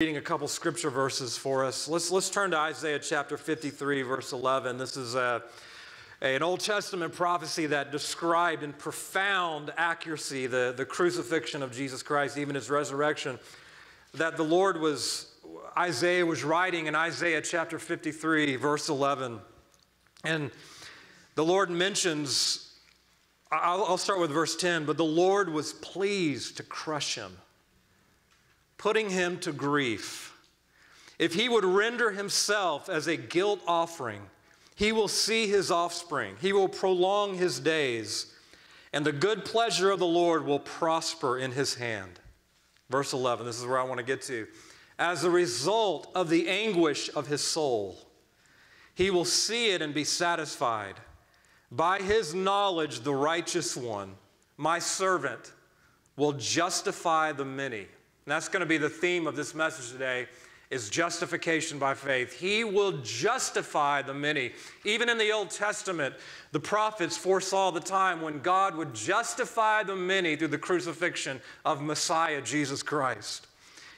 Reading a couple scripture verses for us. Let's turn to Isaiah chapter 53, verse 11. This is an Old Testament prophecy that described in profound accuracy the crucifixion of Jesus Christ, even his resurrection, that the Lord was, Isaiah was writing in Isaiah chapter 53, verse 11. And the Lord mentions, I'll start with verse 10, but the Lord was pleased to crush him, putting him to grief. If he would render himself as a guilt offering, he will see his offspring. He will prolong his days, and the good pleasure of the Lord will prosper in his hand. Verse 11, this is where I want to get to. As a result of the anguish of his soul, he will see it and be satisfied. By his knowledge, the righteous one, my servant, will justify the many. And that's going to be the theme of this message today, is justification by faith. He will justify the many. Even in the Old Testament, the prophets foresaw the time when God would justify the many through the crucifixion of Messiah Jesus Christ.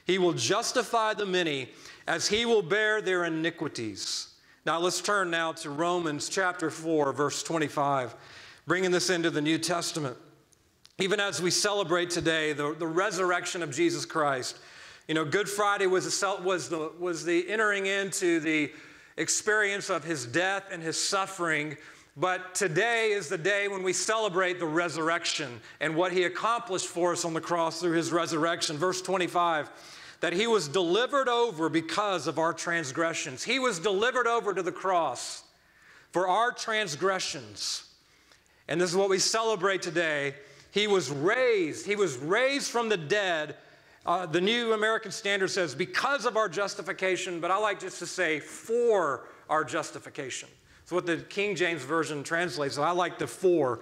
He will justify the many as he will bear their iniquities. Now let's turn now to Romans chapter 4, verse 25, bringing this into the New Testament. Even as we celebrate today the resurrection of Jesus Christ, you know, Good Friday was the entering into the experience of his death and his suffering, but today is the day when we celebrate the resurrection and what he accomplished for us on the cross through his resurrection. Verse 25, that he was delivered over because of our transgressions. He was delivered over to the cross for our transgressions. And this is what we celebrate today. He was raised. He was raised from the dead. The New American Standard says because of our justification, but I like just to say for our justification. That's what the King James Version translates. I like the for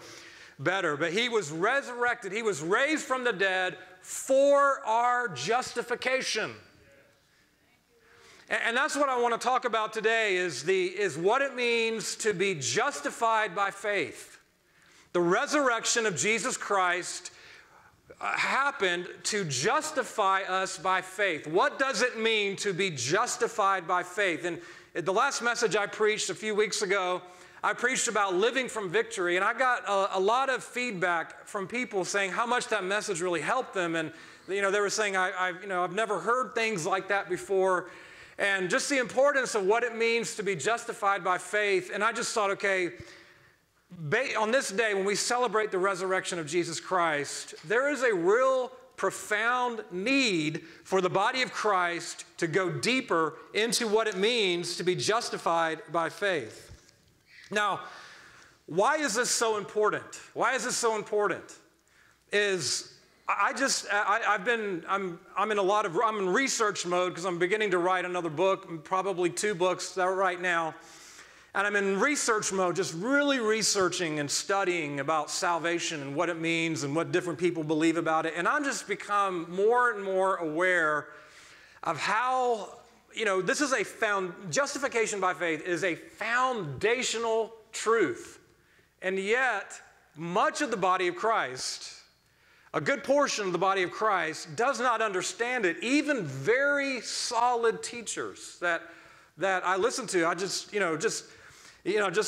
better. But he was resurrected. He was raised from the dead for our justification. And that's what I want to talk about today is what it means to be justified by faith. The resurrection of Jesus Christ happened to justify us by faith. What does it mean to be justified by faith? And the last message I preached a few weeks ago, I preached about living from victory, and I got a lot of feedback from people saying how much that message really helped them. And you know, they were saying, I've never heard things like that before, and just the importance of what it means to be justified by faith. And I just thought, okay, on this day, when we celebrate the resurrection of Jesus Christ, there is a real profound need for the body of Christ to go deeper into what it means to be justified by faith. Now, why is this so important? Why is this so important? I'm in research mode because I'm beginning to write another book, probably two books right now. And I'm in research mode, just really researching and studying about salvation and what it means and what different people believe about it. And I'm just become more and more aware of how, you know, this is justification by faith is a foundational truth. And yet, much of the body of Christ, a good portion of the body of Christ, does not understand it. Even very solid teachers that I listen to, for example, just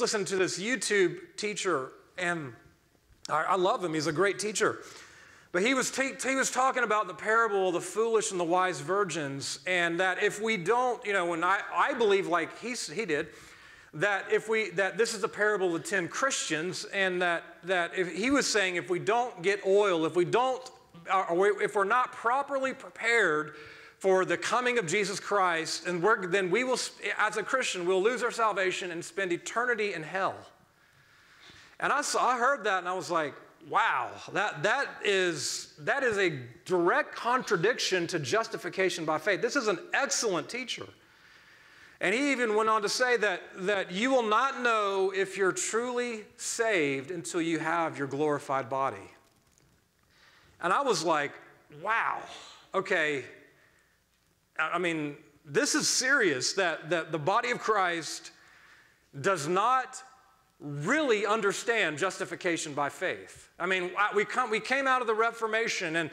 listen to this YouTube teacher, and I love him. He's a great teacher. But he was talking about the parable of the foolish and the wise virgins, and that if we don't, you know, when I believe like he did, that this is the parable of the 10 Christians, and that if he was saying if we don't get oil, if we're not properly prepared for the coming of Jesus Christ, and then we will, as a Christian, we'll lose our salvation and spend eternity in hell. And I heard that, and I was like, wow, that is a direct contradiction to justification by faith. This is an excellent teacher. And he even went on to say that you will not know if you're truly saved until you have your glorified body. And I was like, wow, okay, I mean, this is serious, that the body of Christ does not really understand justification by faith. I mean, we came out of the Reformation, and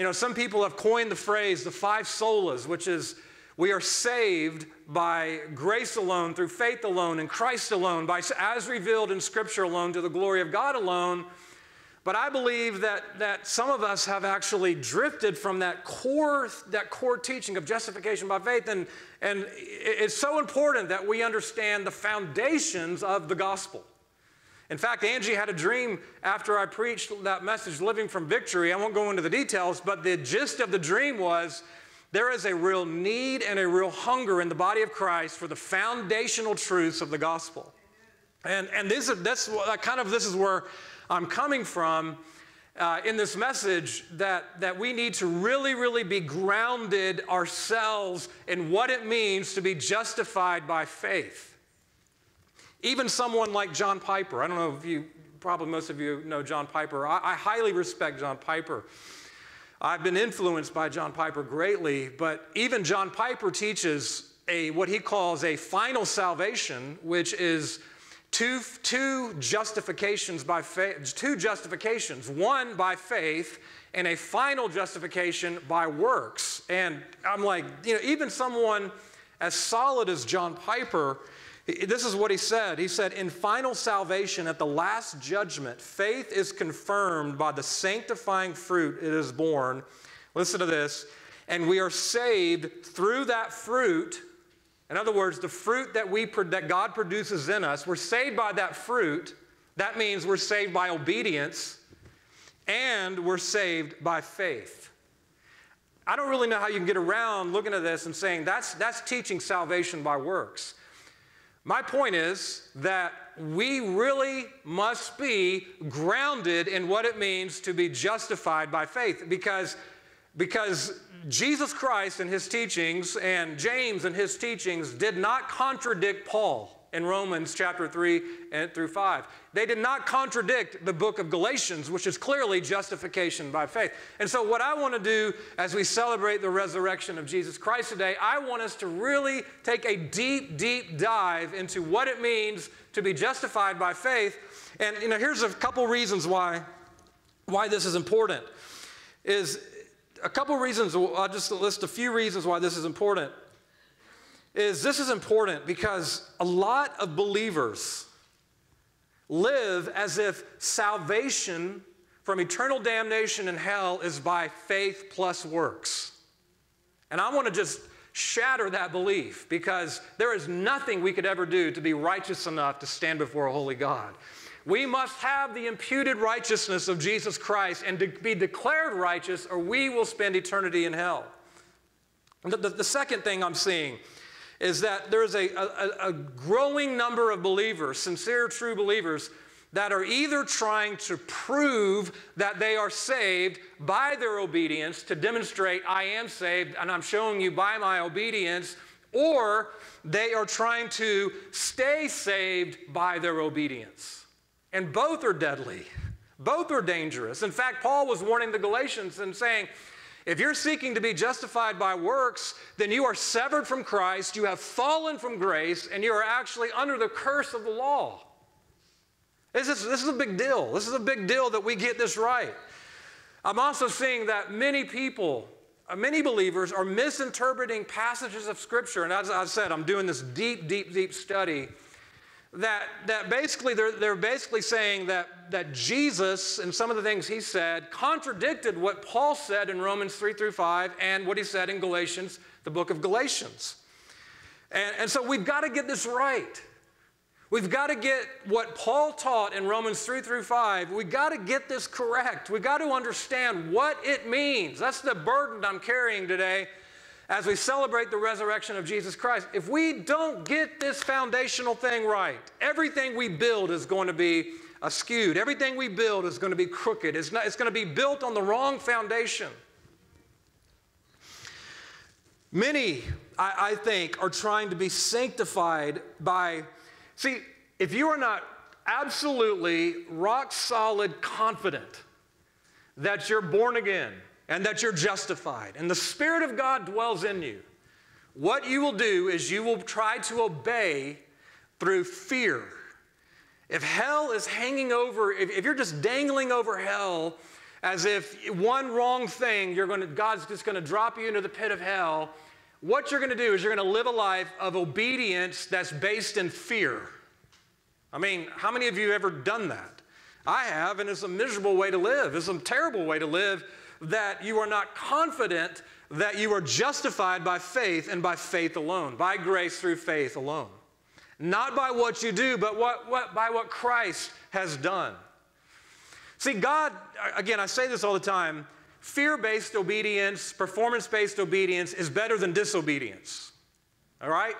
You know, some people have coined the phrase, the five solas, which is we are saved by grace alone, through faith alone, in Christ alone, by as revealed in Scripture alone, to the glory of God alone. But I believe that some of us have actually drifted from that core teaching of justification by faith. And it's so important that we understand the foundations of the gospel. In fact, Angie had a dream after I preached that message, Living from Victory. I won't go into the details, but the gist of the dream was there is a real need and a real hunger in the body of Christ for the foundational truths of the gospel. And this is where I'm coming from in this message, that we need to really, really be grounded ourselves in what it means to be justified by faith. Even someone like John Piper, I don't know if you, probably most of you know John Piper. I highly respect John Piper. I've been influenced by John Piper greatly, but even John Piper teaches what he calls a final salvation, which is two justifications by faith, two justifications, one by faith and a final justification by works. And I'm like, you know, even someone as solid as John Piper, this is what he said. He said, in final salvation at the last judgment, faith is confirmed by the sanctifying fruit it is born. Listen to this. And we are saved through that fruit. In other words, the fruit that God produces in us, we're saved by that fruit. That means we're saved by obedience, and we're saved by faith. I don't really know how you can get around looking at this and saying that's teaching salvation by works. My point is that we really must be grounded in what it means to be justified by faith, because Jesus Christ and his teachings and James and his teachings did not contradict Paul in Romans chapter 3 through 5. They did not contradict the book of Galatians, which is clearly justification by faith. And so what I want to do as we celebrate the resurrection of Jesus Christ today, I want us to really take a deep, deep dive into what it means to be justified by faith. And you know, here's a couple reasons why this is important. I'll just list a few reasons why this is important. This is important because a lot of believers live as if salvation from eternal damnation and hell is by faith plus works. And I want to just shatter that belief, because there is nothing we could ever do to be righteous enough to stand before a holy God. We must have the imputed righteousness of Jesus Christ and to be declared righteous, or we will spend eternity in hell. The second thing I'm seeing is that there is a growing number of believers, sincere, true believers, that are either trying to prove that they are saved by their obedience, to demonstrate I am saved and I'm showing you by my obedience, or they are trying to stay saved by their obedience. And both are deadly. Both are dangerous. In fact, Paul was warning the Galatians and saying, if you're seeking to be justified by works, then you are severed from Christ, you have fallen from grace, and you are actually under the curse of the law. This is a big deal. This is a big deal that we get this right. I'm also seeing that many people, many believers are misinterpreting passages of Scripture. And as I said, I'm doing this deep, deep, deep study that basically they're basically saying that Jesus and some of the things he said contradicted what Paul said in Romans 3 through 5 and what he said in Galatians, the book of Galatians. And so we've got to get this right. We've got to get what Paul taught in Romans 3 through 5. We've got to get this correct. We've got to understand what it means. That's the burden I'm carrying today as we celebrate the resurrection of Jesus Christ. If we don't get this foundational thing right, everything we build is going to be askewed. Everything we build is going to be crooked. It's going to be built on the wrong foundation. Many, I think, are trying to be sanctified by... See, if you are not absolutely rock-solid confident that you're born again, and that you're justified, and the Spirit of God dwells in you, what you will do is you will try to obey through fear. If hell is hanging over, if you're just dangling over hell as if one wrong thing, God's just going to drop you into the pit of hell. What you're going to do is you're going to live a life of obedience that's based in fear. I mean, how many of you have ever done that? I have, and it's a miserable way to live. It's a terrible way to live, that you are not confident that you are justified by faith and by faith alone, by grace through faith alone. Not by what you do, but by what Christ has done. See, God, again, I say this all the time, fear-based obedience, performance-based obedience is better than disobedience, all right?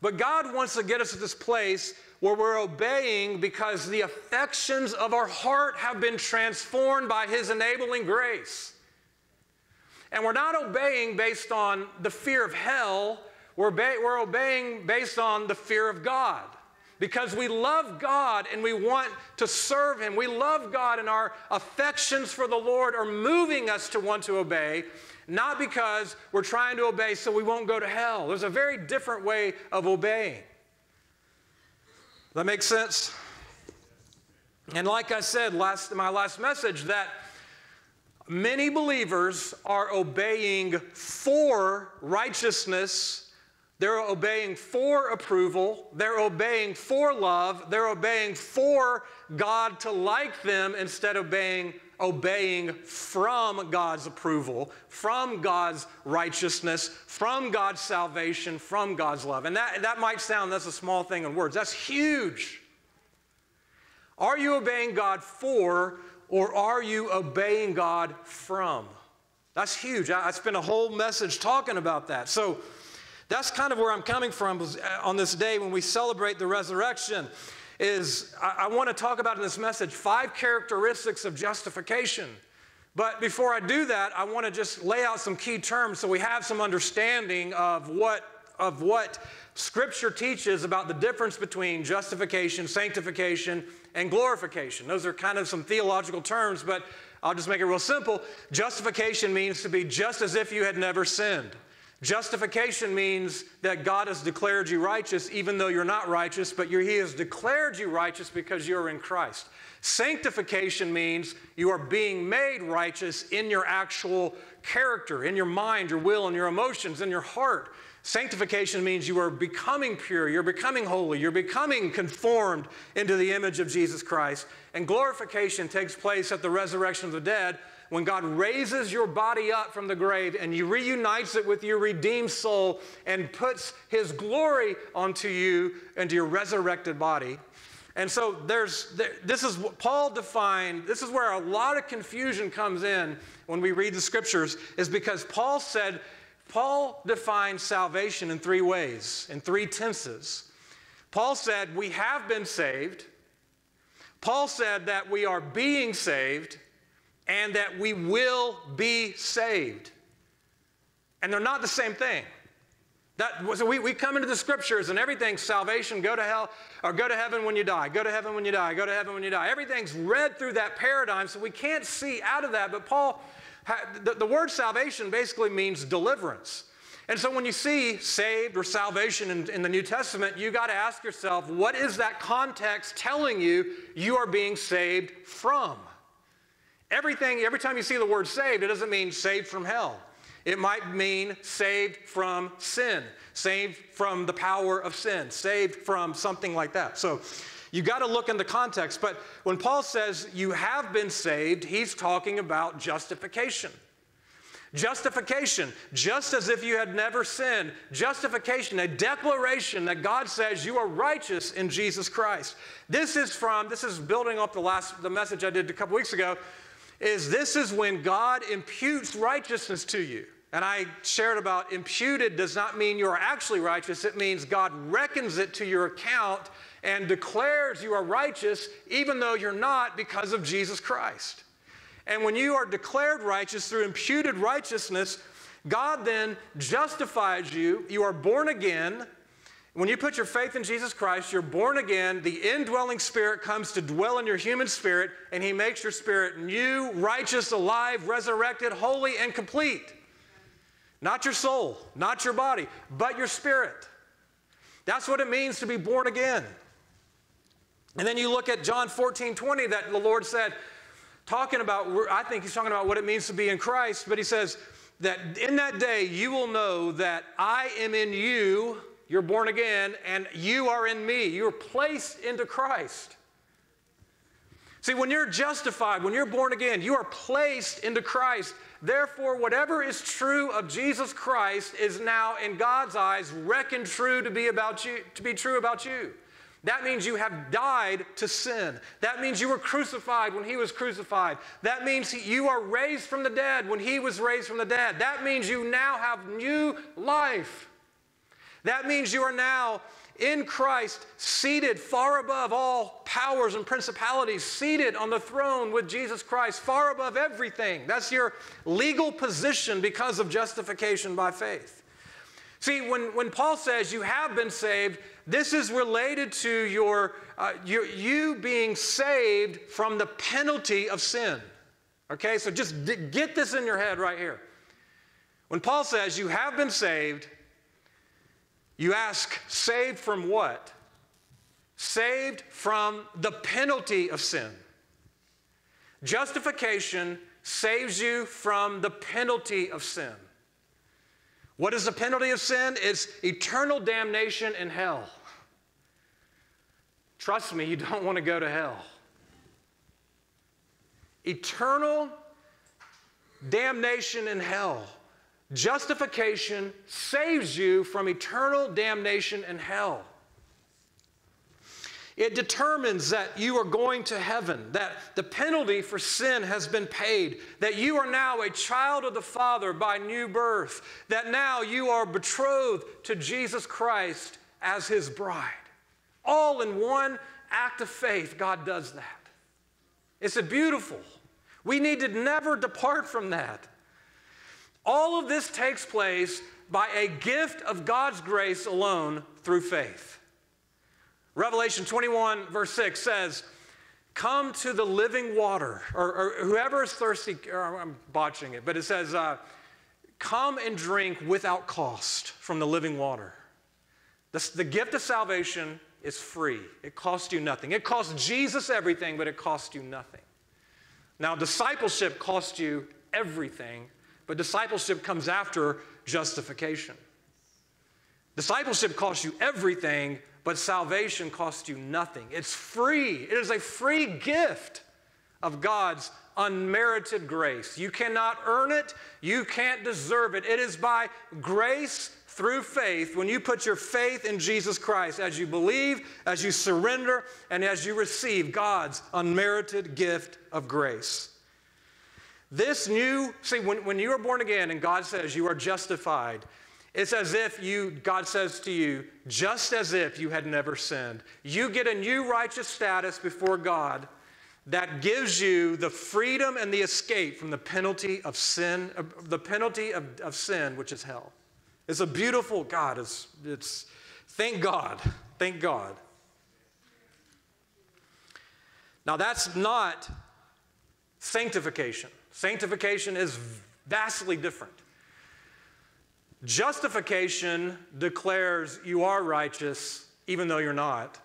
But God wants to get us to this place where we're obeying because the affections of our heart have been transformed by His enabling grace. And we're not obeying based on the fear of hell. We're obeying based on the fear of God, because we love God and we want to serve Him. We love God, and our affections for the Lord are moving us to want to obey, not because we're trying to obey so we won't go to hell. There's a very different way of obeying. That makes sense? And like I said in my last message, that many believers are obeying for righteousness. They're obeying for approval. They're obeying for love. They're obeying for God to like them instead of obeying from God's approval, from God's righteousness, from God's salvation, from God's love. And that might sound, that's a small thing in words. That's huge. Are you obeying God for, or are you obeying God from? That's huge. I spent a whole message talking about that. So that's kind of where I'm coming from on this day when we celebrate the resurrection. Is I want to talk about in this message 5 characteristics of justification. But before I do that, I want to just lay out some key terms so we have some understanding of what Scripture teaches about the difference between justification, sanctification, and glorification. Those are kind of some theological terms, but I'll just make it real simple. Justification means to be just as if you had never sinned. Justification means that God has declared you righteous even though you're not righteous, but He has declared you righteous because you're in Christ. Sanctification means you are being made righteous in your actual character, in your mind, your will, and your emotions, in your heart. Sanctification means you are becoming pure, you're becoming holy, you're becoming conformed into the image of Jesus Christ. And glorification takes place at the resurrection of the dead, when God raises your body up from the grave and He reunites it with your redeemed soul and puts His glory onto you, into your resurrected body. And so this is what Paul defined. This is where a lot of confusion comes in when we read the Scriptures, is because Paul defined salvation in 3 ways, in 3 tenses. Paul said we have been saved. Paul said that we are being saved, and that we will be saved. And they're not the same thing. So we come into the Scriptures and everything's salvation, go to hell, or go to heaven when you die, go to heaven when you die, go to heaven when you die. Everything's read through that paradigm, so we can't see out of that. But Paul, the word salvation basically means deliverance. And so when you see saved or salvation in the New Testament, you got to ask yourself, what is that context telling you you are being saved from? Every time you see the word saved, it doesn't mean saved from hell. It might mean saved from sin, saved from the power of sin, saved from something like that. So you got to look in the context. But when Paul says you have been saved, he's talking about justification. Justification, just as if you had never sinned. Justification, a declaration that God says you are righteous in Jesus Christ. This is building up the message I did a couple weeks ago. This is when God imputes righteousness to you. And I shared about imputed does not mean you are actually righteous. It means God reckons it to your account and declares you are righteous even though you're not, because of Jesus Christ. And when you are declared righteous through imputed righteousness, God then justifies you. You are born again. When you put your faith in Jesus Christ, you're born again. The indwelling Spirit comes to dwell in your human spirit, and He makes your spirit new, righteous, alive, resurrected, holy, and complete. Not your soul, not your body, but your spirit. That's what it means to be born again. And then you look at John 14:20, that the Lord said, talking about, I think he's talking about what it means to be in Christ, but he says that in that day you will know that I am in you, you're born again, and you are in me. You're placed into Christ. See, when you're justified, when you're born again, you are placed into Christ. Therefore, whatever is true of Jesus Christ is now, in God's eyes, reckoned true to be true about you. That means you have died to sin. That means you were crucified when he was crucified. That means you are raised from the dead when he was raised from the dead. That means you now have new life. That means you are now in Christ, seated far above all powers and principalities, seated on the throne with Jesus Christ, far above everything. That's your legal position because of justification by faith. See, when Paul says you have been saved, this is related to you being saved from the penalty of sin. Okay, so just get this in your head right here. When Paul says you have been saved, you ask, saved from what? Saved from the penalty of sin. Justification saves you from the penalty of sin. What is the penalty of sin? It's eternal damnation in hell. Trust me, you don't want to go to hell. Eternal damnation in hell. Justification saves you from eternal damnation and hell. It determines that you are going to heaven, that the penalty for sin has been paid, that you are now a child of the Father by new birth, that now you are betrothed to Jesus Christ as his bride. All in one act of faith, God does that. It's beautiful. We need to never depart from that. All of this takes place by a gift of God's grace alone through faith. Revelation 21, verse 6 says, come to the living water, or whoever is thirsty, or I'm botching it, but it says, come and drink without cost from the living water. The gift of salvation is free. It costs you nothing. It costs Jesus everything, but it costs you nothing. Now, discipleship costs you everything, but discipleship comes after justification. Discipleship costs you everything, but salvation costs you nothing. It's free. It is a free gift of God's unmerited grace. You cannot earn it. You can't deserve it. It is by grace through faith, when you put your faith in Jesus Christ, as you believe, as you surrender, and as you receive God's unmerited gift of grace. This new, see, when you are born again and God says you are justified, it's as if God says to you, just as if you had never sinned. You get a new righteous status before God that gives you the freedom and the escape from the penalty of sin, which is hell. It's a beautiful, God, thank God, thank God. Now that's not sanctification. Sanctification is vastly different. Justification declares you are righteous even though you're not.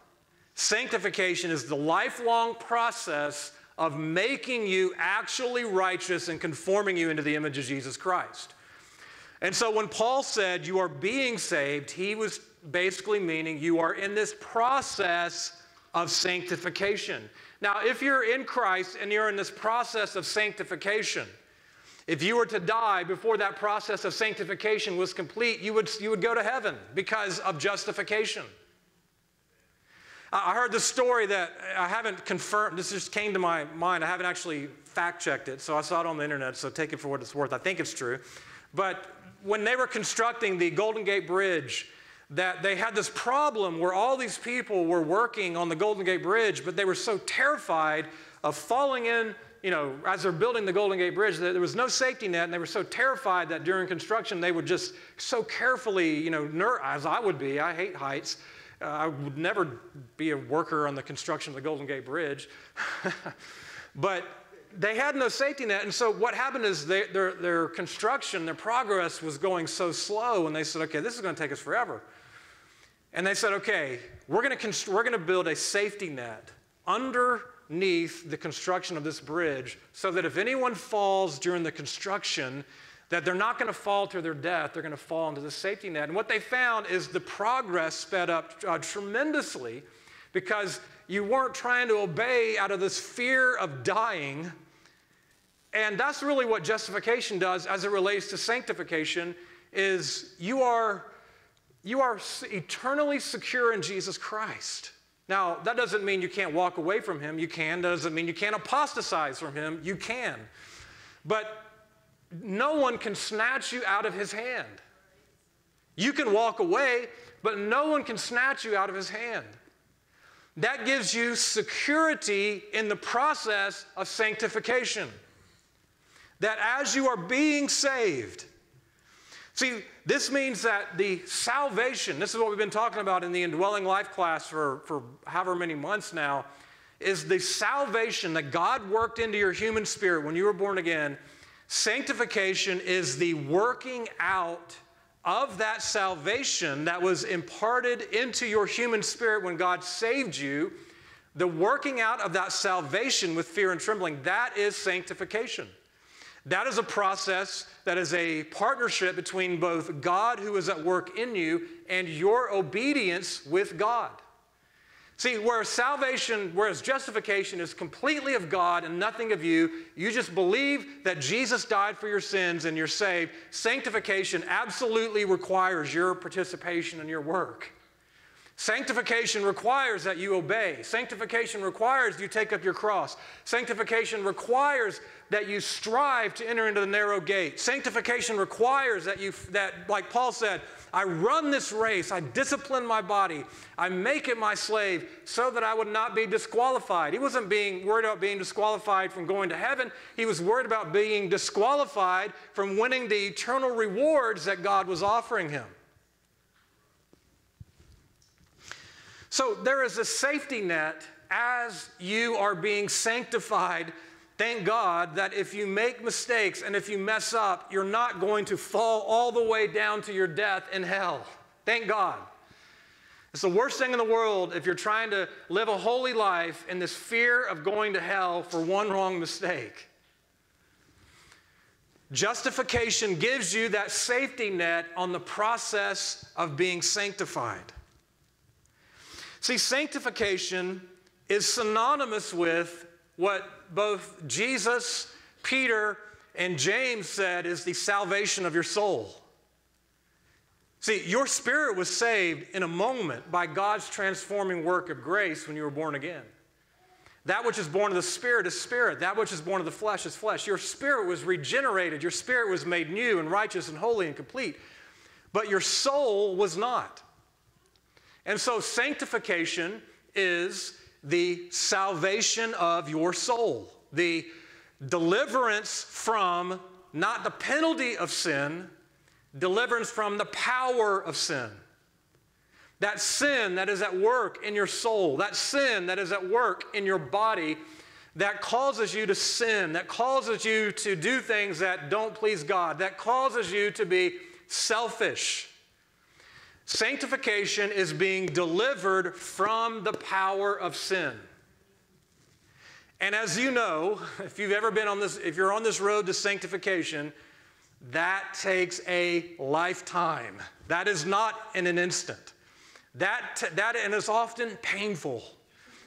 Sanctification is the lifelong process of making you actually righteous and conforming you into the image of Jesus Christ. And so when Paul said you are being saved, he was basically meaning you are in this process of sanctification. Now, if you're in Christ and you're in this process of sanctification, if you were to die before that process of sanctification was complete, you would go to heaven because of justification. I heard the story that I haven't confirmed. This just came to my mind. I haven't actually fact-checked it, so I saw it on the internet, so take it for what it's worth. I think it's true. But when they were constructing the Golden Gate Bridge, that they had this problem where all these people were working on the Golden Gate Bridge, but they were so terrified of falling in, you know, as they're building the Golden Gate Bridge, that there was no safety net, and they were so terrified that during construction they would just so carefully, you know, as I would be, I hate heights, I would never be a worker on the construction of the Golden Gate Bridge, but they had no safety net, and so what happened is their construction, their progress was going so slow, and they said, okay, this is going to take us forever. And they said, okay, we're going to build a safety net under underneath the construction of this bridge so that if anyone falls during the construction, that they're not going to fall to their death, they're going to fall into the safety net. And what they found is the progress sped up tremendously because you weren't trying to obey out of this fear of dying. And that's really what justification does as it relates to sanctification, is you are eternally secure in Jesus Christ. Now, that doesn't mean you can't walk away from him. You can. That doesn't mean you can't apostatize from him. You can. But no one can snatch you out of his hand. You can walk away, but no one can snatch you out of his hand. That gives you security in the process of sanctification. That as you are being saved, see, this means that the salvation, this is what we've been talking about in the Indwelling Life class for however many months now, is the salvation that God worked into your human spirit when you were born again. Sanctification is the working out of that salvation that was imparted into your human spirit when God saved you, the working out of that salvation with fear and trembling. That is sanctification. That is a process that is a partnership between both God who is at work in you and your obedience with God. See, whereas justification is completely of God and nothing of you, you just believe that Jesus died for your sins and you're saved. Sanctification absolutely requires your participation in your work. Sanctification requires that you obey. Sanctification requires you take up your cross. Sanctification requires that you strive to enter into the narrow gate. Sanctification requires that like Paul said, I run this race, I discipline my body, I make it my slave so that I would not be disqualified. He wasn't being worried about being disqualified from going to heaven. He was worried about being disqualified from winning the eternal rewards that God was offering him. So there is a safety net as you are being sanctified. Thank God that if you make mistakes and if you mess up, you're not going to fall all the way down to your death in hell. Thank God. It's the worst thing in the world if you're trying to live a holy life in this fear of going to hell for one wrong mistake. Justification gives you that safety net on the process of being sanctified. See, sanctification is synonymous with what both Jesus, Peter, and James said is the salvation of your soul. See, your spirit was saved in a moment by God's transforming work of grace when you were born again. That which is born of the Spirit is spirit. That which is born of the flesh is flesh. Your spirit was regenerated. Your spirit was made new and righteous and holy and complete. But your soul was not. And so sanctification is the salvation of your soul, the deliverance from not the penalty of sin, deliverance from the power of sin that is at work in your soul, that sin that is at work in your body that causes you to sin, that causes you to do things that don't please God, that causes you to be selfish. Sanctification is being delivered from the power of sin. And as you know, if you've ever been on this, if you're on this road to sanctification, that takes a lifetime. That is not in an instant. And it's often painful.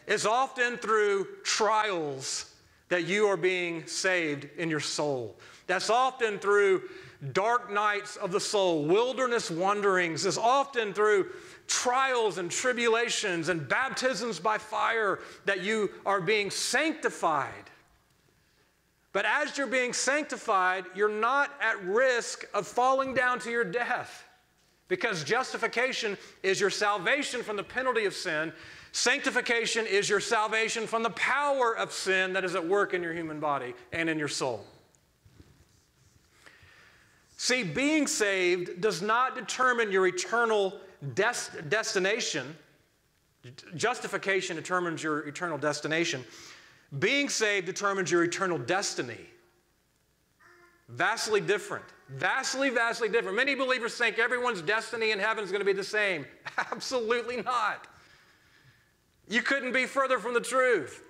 It's often through trials that you are being saved in your soul. That's often through dark nights of the soul, wilderness wanderings, is often through trials and tribulations and baptisms by fire that you are being sanctified. But as you're being sanctified, you're not at risk of falling down to your death because justification is your salvation from the penalty of sin. Sanctification is your salvation from the power of sin that is at work in your human body and in your soul. See, being saved does not determine your eternal destination. Justification determines your eternal destination. Being saved determines your eternal destiny. Vastly different. Vastly, vastly different. Many believers think everyone's destiny in heaven is going to be the same. Absolutely not. You couldn't be further from the truth.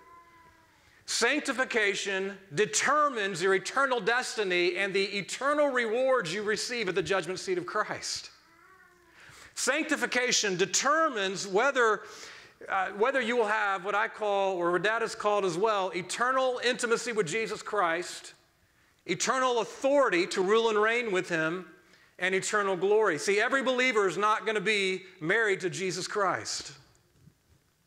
Sanctification determines your eternal destiny and the eternal rewards you receive at the judgment seat of Christ. Sanctification determines whether you will have what I call, or what Dad has called as well, eternal intimacy with Jesus Christ, eternal authority to rule and reign with Him, and eternal glory. See, every believer is not going to be married to Jesus Christ.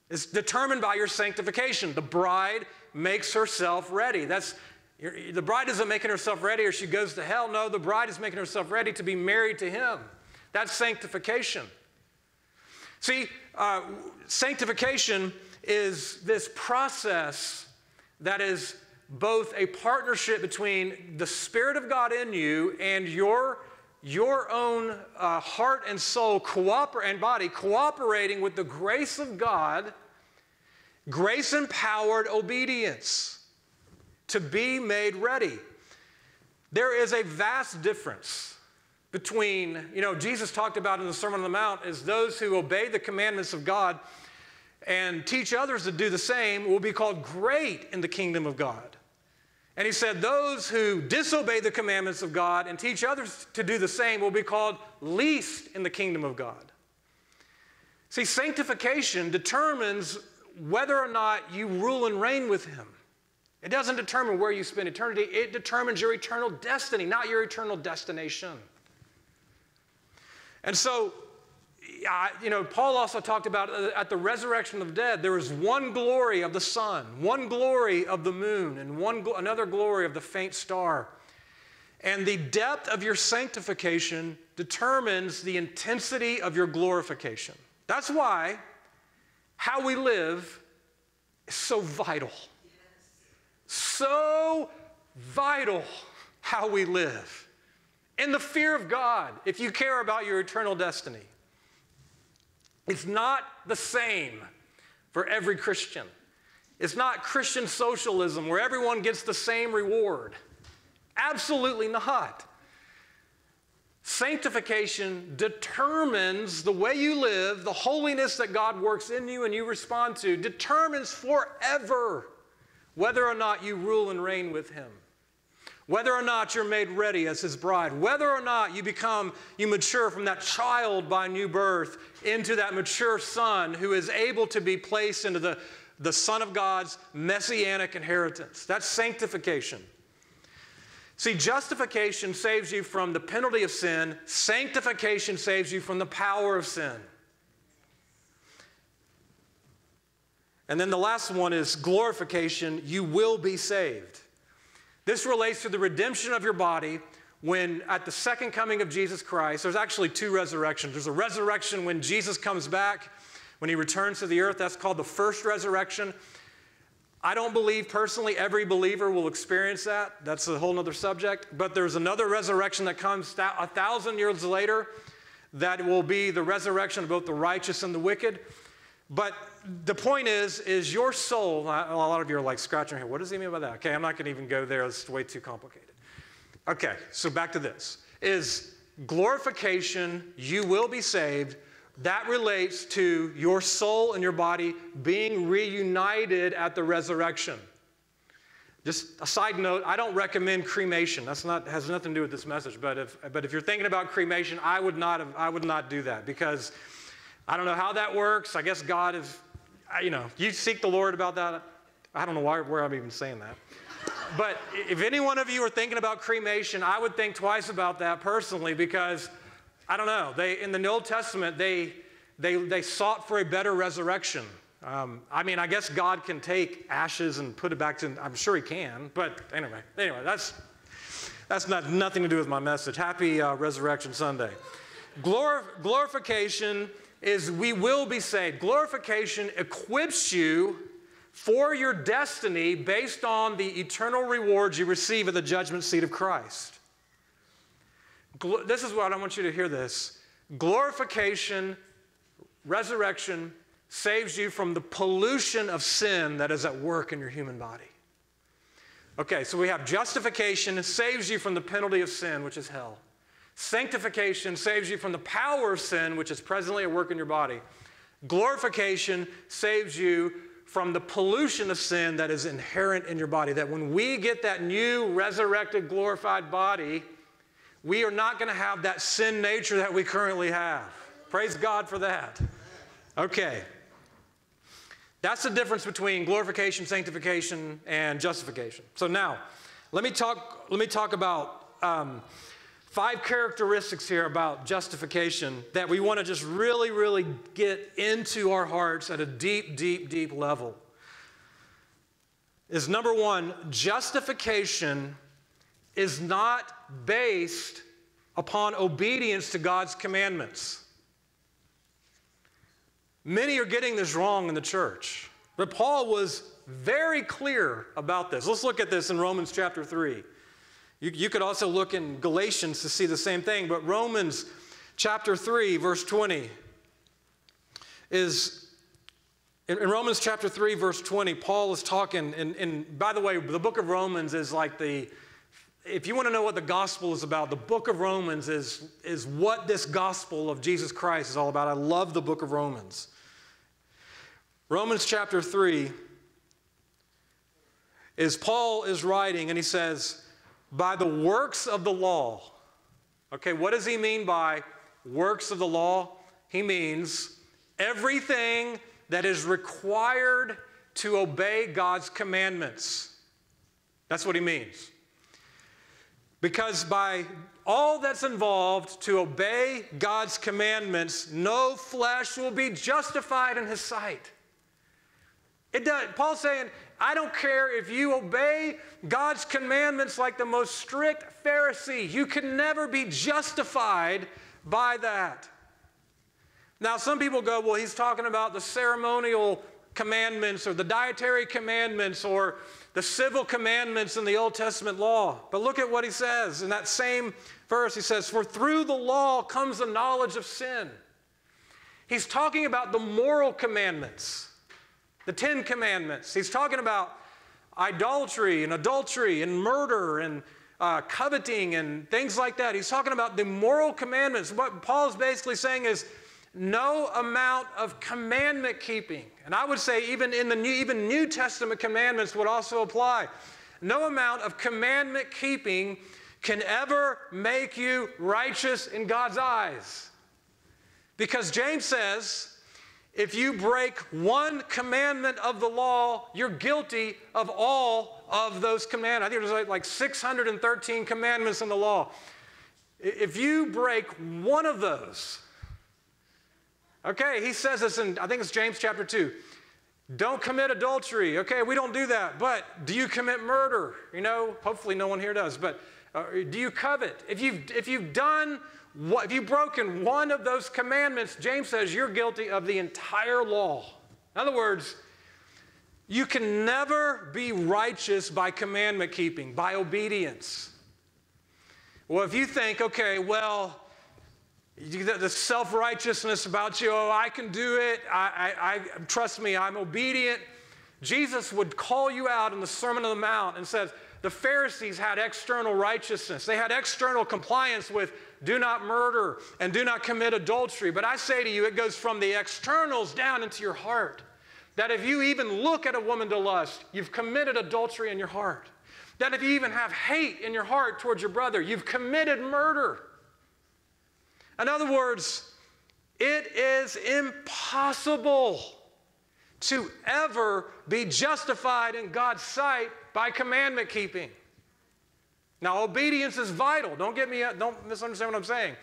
It's determined by your sanctification. The bride makes herself ready. The bride isn't making herself ready or she goes to hell. No, the bride is making herself ready to be married to Him. That's sanctification. See, sanctification is this process that is both a partnership between the Spirit of God in you and your own heart and soul and body cooperating with the grace of God, grace-empowered obedience to be made ready. There is a vast difference between, you know, Jesus talked about in the Sermon on the Mount is those who obey the commandments of God and teach others to do the same will be called great in the kingdom of God. And He said, those who disobey the commandments of God and teach others to do the same will be called least in the kingdom of God. See, sanctification determines whether or not you rule and reign with Him. It doesn't determine where you spend eternity. It determines your eternal destiny, not your eternal destination. And so, you know, Paul also talked about at the resurrection of the dead, there is one glory of the sun, one glory of the moon, and another glory of the faint star. And the depth of your sanctification determines the intensity of your glorification. That's why how we live is so vital. Yes. So vital how we live. In the fear of God, if you care about your eternal destiny. It's not the same for every Christian. It's not Christian socialism where everyone gets the same reward. Absolutely not. Sanctification determines the way you live, the holiness that God works in you and you respond to, determines forever whether or not you rule and reign with Him, whether or not you're made ready as His bride, whether or not you mature from that child by new birth into that mature son who is able to be placed into the Son of God's messianic inheritance. That's sanctification. See, justification saves you from the penalty of sin. Sanctification saves you from the power of sin. And then the last one is glorification. You will be saved. This relates to the redemption of your body when at the second coming of Jesus Christ. There's actually two resurrections. There's a resurrection when Jesus comes back, when He returns to the earth. That's called the first resurrection. I don't believe personally every believer will experience that. That's a whole other subject. But there's another resurrection that comes 1,000 years later that will be the resurrection of both the righteous and the wicked. But the point is your soul, a lot of you are like scratching your head, what does he mean by that? Okay, I'm not going to even go there. It's way too complicated. Okay, so back to this. Is glorification, you will be saved, that relates to your soul and your body being reunited at the resurrection. Just a side note, I don't recommend cremation. That's not, has nothing to do with this message. But if you're thinking about cremation, I would not do that because I don't know how that works. I guess God is, you know, you seek the Lord about that. I don't know where I'm even saying that. But if any one of you are thinking about cremation, I would think twice about that personally because, I don't know, in the Old Testament, they sought for a better resurrection. I mean, I guess God can take ashes and put it back to, I'm sure He can, but anyway, that's nothing to do with my message. Happy Resurrection Sunday. Glorification is we will be saved. Glorification equips you for your destiny based on the eternal rewards you receive at the judgment seat of Christ. This is what I want you to hear this. Glorification, resurrection, saves you from the pollution of sin that is at work in your human body. Okay, so we have justification, it saves you from the penalty of sin, which is hell. Sanctification saves you from the power of sin, which is presently at work in your body. Glorification saves you from the pollution of sin that is inherent in your body, that when we get that new, resurrected, glorified body, we are not going to have that sin nature that we currently have. Praise God for that. Okay. That's the difference between glorification, sanctification, and justification. So now, let me talk about five characteristics here about justification that we want to just really, really get into our hearts at a deep, deep, deep level. Is number one, justification is not based upon obedience to God's commandments. Many are getting this wrong in the church, but Paul was very clear about this. Let's look at this in Romans chapter 3. You could also look in Galatians to see the same thing, but Romans chapter 3, verse 20 is, in Romans chapter 3, verse 20, Paul is talking, and by the way, the book of Romans is like the, if you want to know what the gospel is about, the book of Romans is what this gospel of Jesus Christ is all about. I love the book of Romans. Romans chapter 3 is Paul is writing, and he says, by the works of the law. Okay, what does he mean by works of the law? He means everything that is required to obey God's commandments. That's what he means. Because by all that's involved to obey God's commandments, no flesh will be justified in his sight. It does. Paul's saying, I don't care if you obey God's commandments like the most strict Pharisee. You can never be justified by that. Now, some people go, well, he's talking about the ceremonial commandments or the dietary commandments or the civil commandments in the Old Testament law. But look at what he says in that same verse. He says, for through the law comes the knowledge of sin. He's talking about the moral commandments. The Ten Commandments. He's talking about idolatry and adultery and murder and coveting and things like that. He's talking about the moral commandments. What Paul's basically saying is no amount of commandment keeping. And I would say even in the New Testament commandments would also apply. No amount of commandment keeping can ever make you righteous in God's eyes. Because James says, if you break one commandment of the law, you're guilty of all of those commandments. I think there's like 613 commandments in the law. If you break one of those, okay, he says this in, I think it's James chapter 2. Don't commit adultery. Okay, we don't do that. But do you commit murder? You know, hopefully no one here does. But do you covet? If you've broken one of those commandments, James says you're guilty of the entire law. In other words, you can never be righteous by commandment keeping, by obedience. Well, if you think, okay, well, the self-righteousness about you, oh, I can do it, trust me, I'm obedient. Jesus would call you out in the Sermon on the Mount and says, the Pharisees had external righteousness. They had external compliance with do not murder and do not commit adultery. But I say to you, it goes from the externals down into your heart. That if you even look at a woman to lust, you've committed adultery in your heart. That if you even have hate in your heart towards your brother, you've committed murder. In other words, it is impossible to ever be justified in God's sight by commandment keeping. Now, obedience is vital. Don't misunderstand what I'm saying.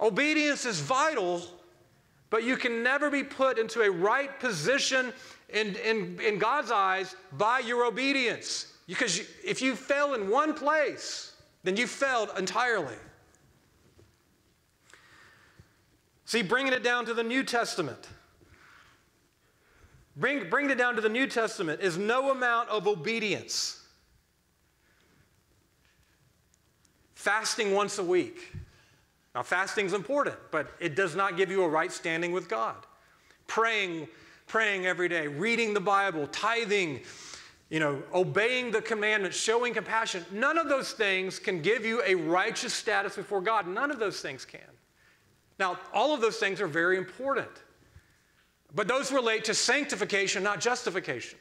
Obedience is vital, but you can never be put into a right position in God's eyes by your obedience. Because if you fail in one place, then you failed entirely. See, bringing it down to the New Testament. Bring it down to the New Testament is no amount of obedience. Fasting once a week. Now, fasting's important, but it does not give you a right standing with God. Praying every day, reading the Bible, tithing, obeying the commandments, showing compassion. None of those things can give you a righteous status before God. None of those things can. Now, all of those things are very important. But those relate to sanctification, not justification.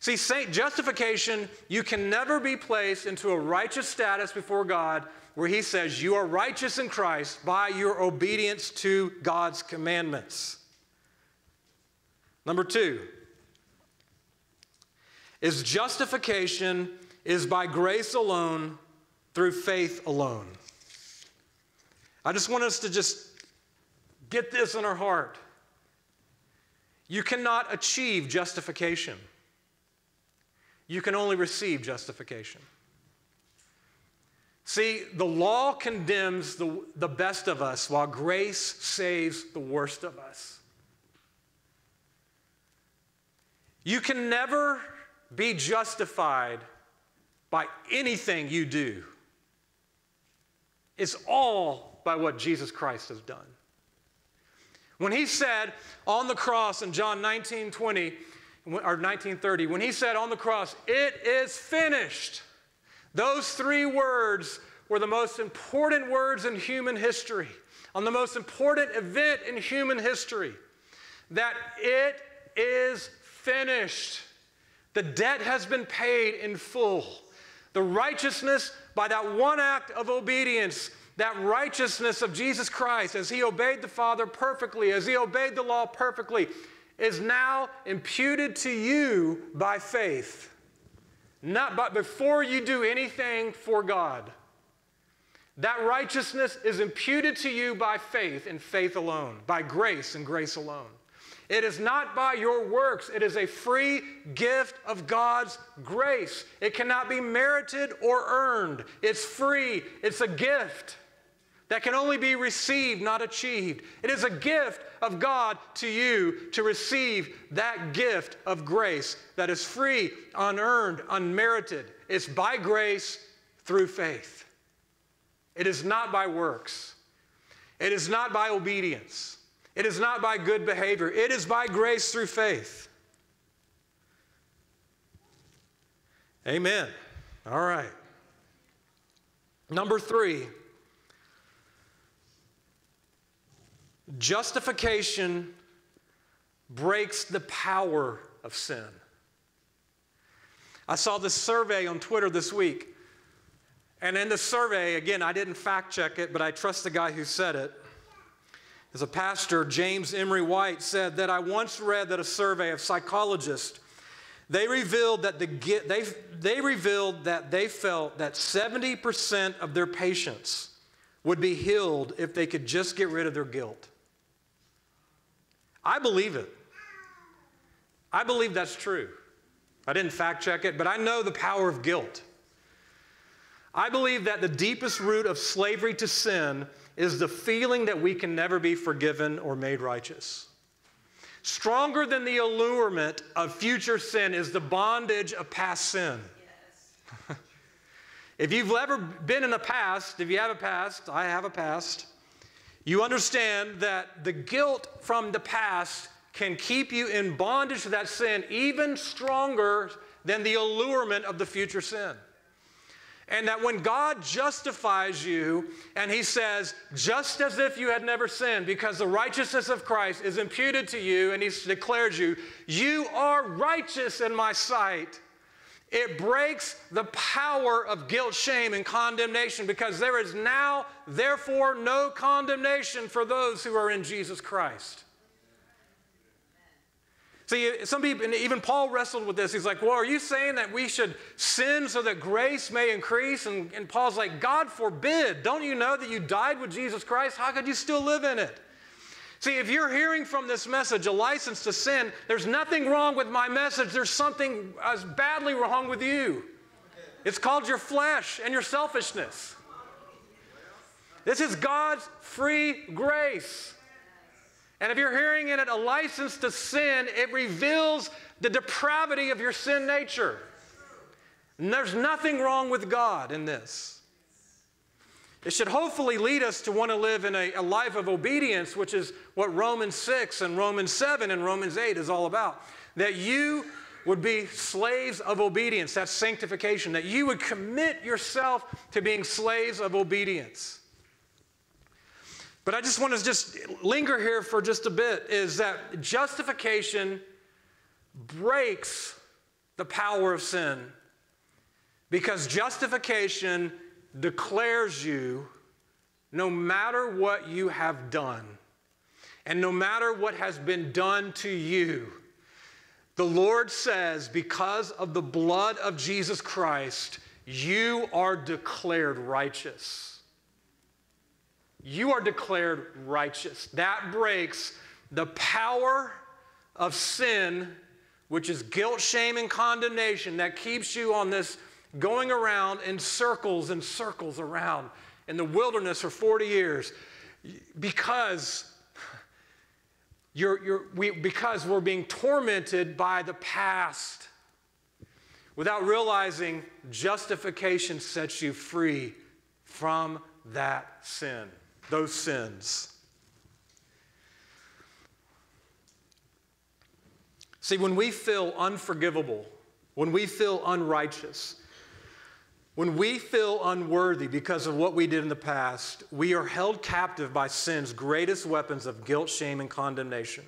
See, justification, you can never be placed into a righteous status before God where he says you are righteous in Christ by your obedience to God's commandments. Number two is justification is by grace alone, through faith alone. I just want us to just get this in our heart. You cannot achieve justification. You can only receive justification. See, the law condemns the best of us, while grace saves the worst of us. You can never be justified by anything you do. It's all by what Jesus Christ has done. When he said on the cross in John 19:20 or 19:30, when he said on the cross, "It is finished," those three words were the most important words in human history, on the most important event in human history, that it is finished. The debt has been paid in full. The righteousness by that one act of obedience, that righteousness of Jesus Christ as he obeyed the Father perfectly, as he obeyed the law perfectly, is now imputed to you by faith. But before you do anything for God, that righteousness is imputed to you by faith and faith alone, by grace and grace alone. It is not by your works. It is a free gift of God's grace. It cannot be merited or earned. It's free. It's a gift that can only be received, not achieved. It is a gift of God to you to receive that gift of grace that is free, unearned, unmerited. It's by grace through faith. It is not by works. It is not by obedience. It is not by good behavior. It is by grace through faith. Amen. All right. Number three, justification breaks the power of sin. I saw this survey on Twitter this week. And in the survey, again, I didn't fact check it, but I trust the guy who said it. As a pastor, James Emery White said that I once read that a survey of psychologists, they revealed that they felt that 70% of their patients would be healed if they could just get rid of their guilt. I believe it. I believe that's true. I didn't fact check it, but I know the power of guilt. I believe that the deepest root of slavery to sin is the feeling that we can never be forgiven or made righteous. Stronger than the allurement of future sin is the bondage of past sin. Yes. If you've ever been in a past, if you have a past, I have a past, you understand that the guilt from the past can keep you in bondage to that sin even stronger than the allurement of the future sin. And that when God justifies you and he says, just as if you had never sinned, because the righteousness of Christ is imputed to you and he declares you, you are righteous in my sight. It breaks the power of guilt, shame, and condemnation, because there is now, therefore, no condemnation for those who are in Jesus Christ. See, some people, and even Paul wrestled with this. He's like, well, are you saying that we should sin so that grace may increase? And Paul's like, God forbid. Don't you know that you died with Jesus Christ? How could you still live in it? See, if you're hearing from this message a license to sin, there's nothing wrong with my message. There's something as badly wrong with you. It's called your flesh and your selfishness. This is God's free grace. And if you're hearing in it a license to sin, it reveals the depravity of your sin nature. And there's nothing wrong with God in this. It should hopefully lead us to want to live in a life of obedience, which is what Romans 6 and Romans 7 and Romans 8 is all about. That you would be slaves of obedience. That's sanctification. That you would commit yourself to being slaves of obedience. But I just want to just linger here for just a bit, is that justification breaks the power of sin, because justification declares you, no matter what you have done and no matter what has been done to you, the Lord says, because of the blood of Jesus Christ, you are declared righteous. You are declared righteous. That breaks the power of sin, which is guilt, shame, and condemnation, that keeps you on this going around in circles and circles around in the wilderness for 40 years. Because we're being tormented by the past without realizing justification sets you free from that sin, those sins. See, when we feel unforgivable, when we feel unrighteous, when we feel unworthy because of what we did in the past, we are held captive by sin's greatest weapons of guilt, shame, and condemnation.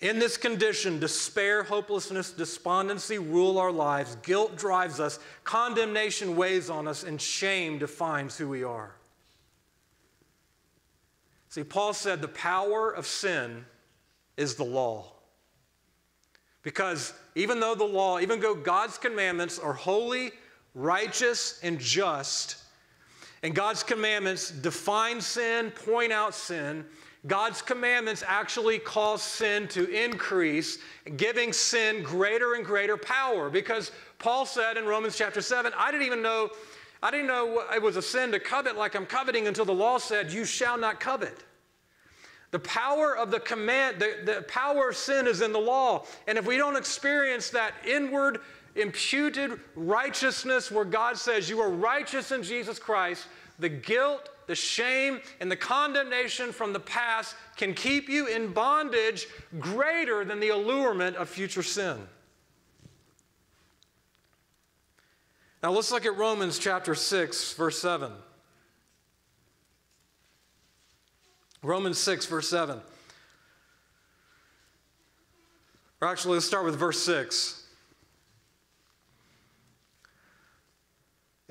In this condition, despair, hopelessness, despondency rule our lives. Guilt drives us, condemnation weighs on us, and shame defines who we are. See, Paul said the power of sin is the law. Because even though the law, even though God's commandments are holy, righteous, and just, and God's commandments define sin, point out sin, God's commandments actually cause sin to increase, giving sin greater and greater power. Because Paul said in Romans chapter 7, I didn't know it was a sin to covet like I'm coveting until the law said, you shall not covet. The power of the command, the power of sin is in the law. And if we don't experience that inward imputed righteousness where God says you are righteous in Jesus Christ, the guilt, the shame, and the condemnation from the past can keep you in bondage greater than the allurement of future sin. Now let's look at Romans chapter 6, verse 7. Romans 6, verse 7. Or actually, let's start with verse 6.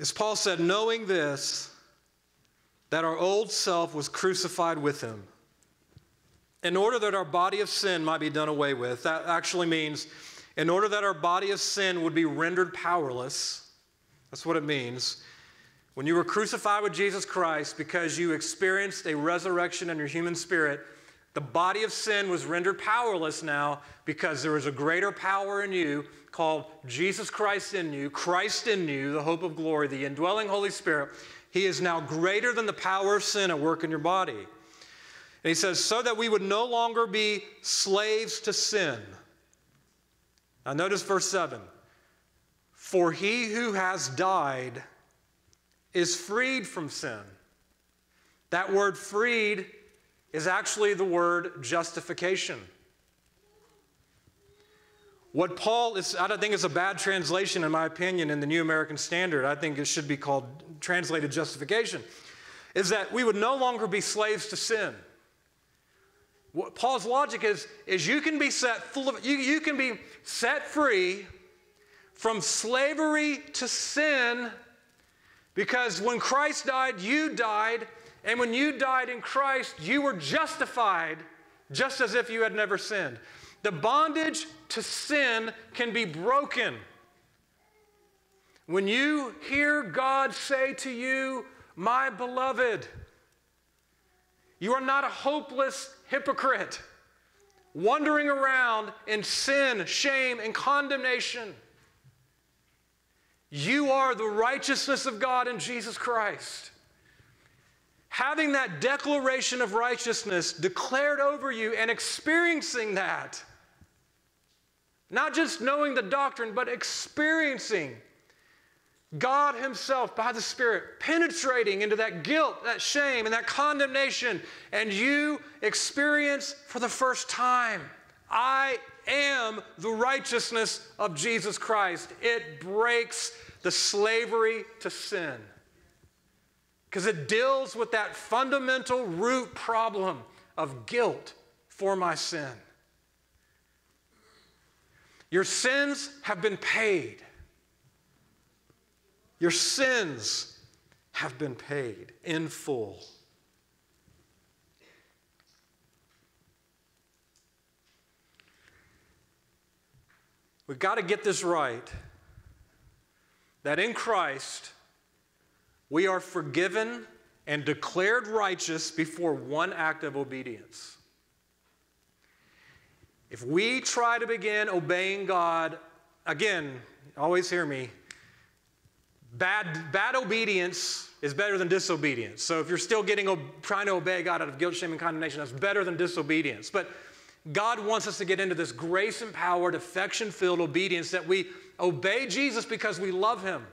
As Paul said, knowing this, that our old self was crucified with him, in order that our body of sin might be done away with. That actually means in order that our body of sin would be rendered powerless. That's what it means. When you were crucified with Jesus Christ because you experienced a resurrection in your human spirit, the body of sin was rendered powerless now because there is a greater power in you called Jesus Christ in you, the hope of glory, the indwelling Holy Spirit. He is now greater than the power of sin at work in your body. And he says, so that we would no longer be slaves to sin. Now notice verse 7. For he who has died is freed from sin. That word freed is actually the word justification. What Paul is, I don't think it's a bad translation, in my opinion, in the New American Standard. I think it should be called translated justification, is that we would no longer be slaves to sin. What Paul's logic is you can be you can be set free from slavery to sin, because when Christ died, you died. And when you died in Christ, you were justified just as if you had never sinned. The bondage to sin can be broken. When you hear God say to you, my beloved, you are not a hopeless hypocrite wandering around in sin, shame, and condemnation. You are the righteousness of God in Jesus Christ. Having that declaration of righteousness declared over you and experiencing that. Not just knowing the doctrine, but experiencing God himself by the Spirit, penetrating into that guilt, that shame, and that condemnation. And you experience for the first time, I am the righteousness of Jesus Christ. It breaks the slavery to sin. because it deals with that fundamental root problem of guilt for my sin. Your sins have been paid. Your sins have been paid in full. We've got to get this right, that in Christ, we are forgiven and declared righteous before one act of obedience. If we try to begin obeying God, again, always hear me, bad obedience is better than disobedience. So if you're still trying to obey God out of guilt, shame, and condemnation, that's better than disobedience. But God wants us to get into this grace-empowered, affection-filled obedience, that we obey Jesus because we love him.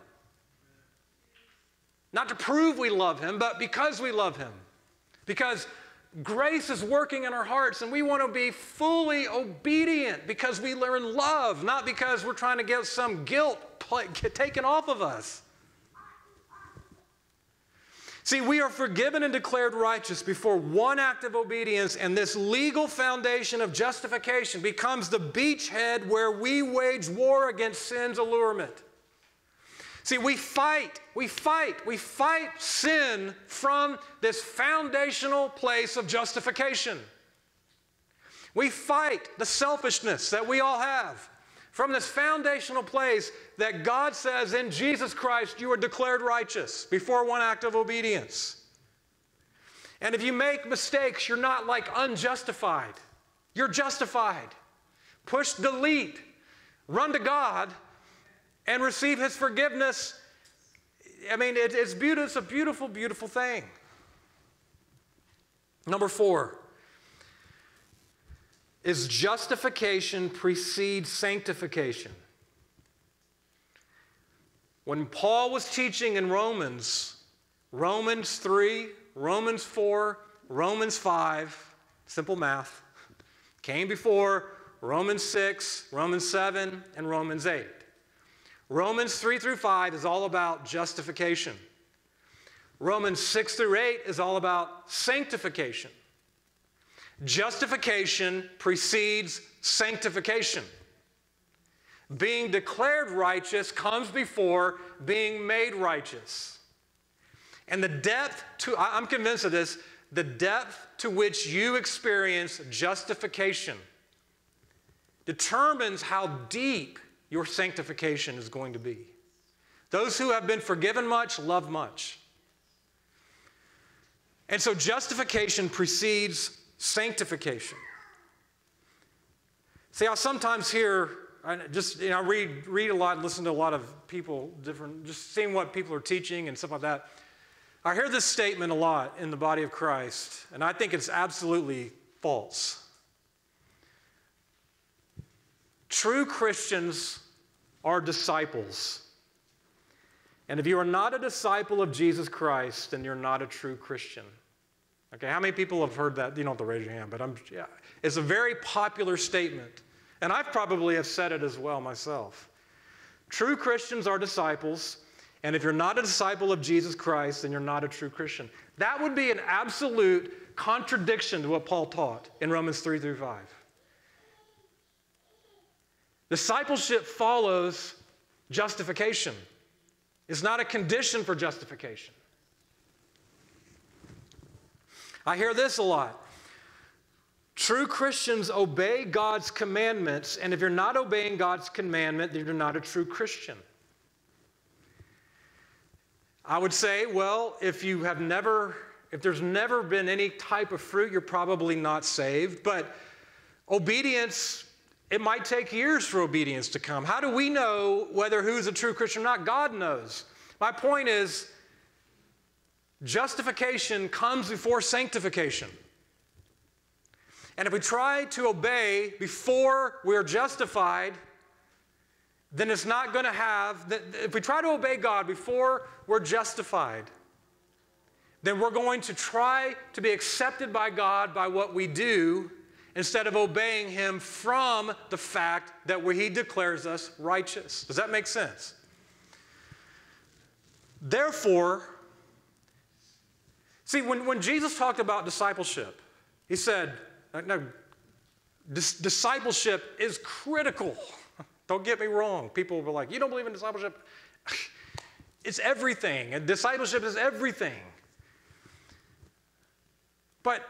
Not to prove we love him, but because we love him. Because grace is working in our hearts, and we want to be fully obedient because we learn love, not because we're trying to get some guilt taken off of us. See, we are forgiven and declared righteous before one act of obedience, and this legal foundation of justification becomes the beachhead where we wage war against sin's allurement. See, we fight sin from this foundational place of justification. We fight the selfishness that we all have from this foundational place that God says in Jesus Christ you are declared righteous before one act of obedience. And if you make mistakes, you're not like unjustified. You're justified. Push delete. Run to God and receive his forgiveness. I mean, it's beautiful. It's a beautiful, beautiful thing. Number four is justification precedes sanctification. When Paul was teaching in Romans, Romans 3, Romans 4, Romans 5, simple math, came before Romans 6, Romans 7, and Romans 8. Romans 3 through 5 is all about justification. Romans 6 through 8 is all about sanctification. Justification precedes sanctification. Being declared righteous comes before being made righteous. And the depth to, I'm convinced of this, the depth to which you experience justification determines how deep your sanctification is going to be. Those who have been forgiven much, love much. And so justification precedes sanctification. See, I sometimes hear, I read a lot, listen to a lot of people, just seeing what people are teaching and stuff like that. I hear this statement a lot in the body of Christ, and I think it's absolutely false. True Christians are disciples. And if you are not a disciple of Jesus Christ, then you're not a true Christian. Okay, how many people have heard that? You don't have to raise your hand, but yeah. It's a very popular statement. And I probably have said it as well myself. True Christians are disciples. And if you're not a disciple of Jesus Christ, then you're not a true Christian. That would be an absolute contradiction to what Paul taught in Romans 3 through 5. Discipleship follows justification. It's not a condition for justification. I hear this a lot. True Christians obey God's commandments, and if you're not obeying God's commandment, then you're not a true Christian. I would say, well, if there's never been any type of fruit, you're probably not saved, but obedience, it might take years for obedience to come. How do we know whether who's a true Christian or not? God knows. My point is, justification comes before sanctification. And if we try to obey before we're justified, then it's not going to have, if we try to obey God before we're justified, then we're going to try to be accepted by God by what we do, instead of obeying him from the fact that he declares us righteous. Does that make sense? Therefore, See, when Jesus talked about discipleship, he said, no, discipleship is critical. Don't get me wrong. People will be like, you don't believe in discipleship? It's everything. And discipleship is everything. But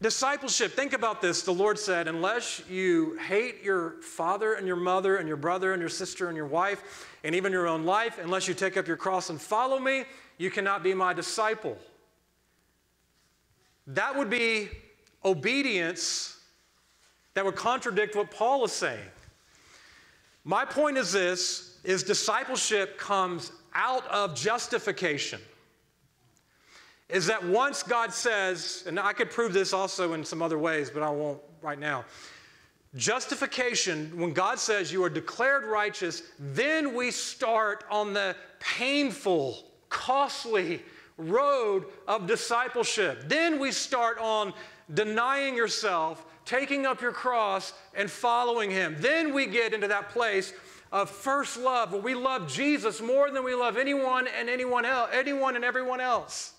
discipleship, think about this. The Lord said, unless you hate your father and your mother and your brother and your sister and your wife and even your own life, unless you take up your cross and follow me, you cannot be my disciple. That would be obedience that would contradict what Paul is saying. My point is this, is discipleship comes out of justification. Is that once God says, and I could prove this also in some other ways, but I won't right now. Justification, when God says you are declared righteous, then we start on the painful, costly road of discipleship. Then we start on denying yourself, taking up your cross, and following him. Then we get into that place of first love, where we love Jesus more than we love anyone and everyone else.